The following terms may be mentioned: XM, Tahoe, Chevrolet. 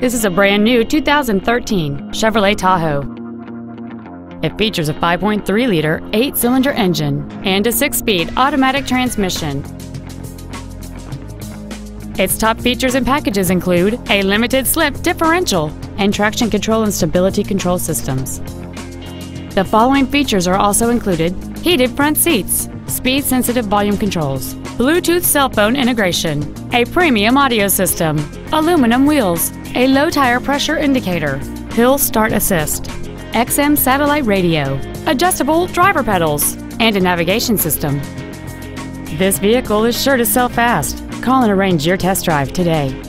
This is a brand new 2013 Chevrolet Tahoe. It features a 5.3-liter 8-cylinder engine and a 6-speed automatic transmission. Its top features and packages include a limited-slip differential and traction control and stability control systems. The following features are also included: heated front seats, speed-sensitive volume controls, Bluetooth cell phone integration, a premium audio system, aluminum wheels, a low-tire pressure indicator, hill start assist, XM satellite radio, adjustable driver pedals, and a navigation system. This vehicle is sure to sell fast. Call and arrange your test drive today.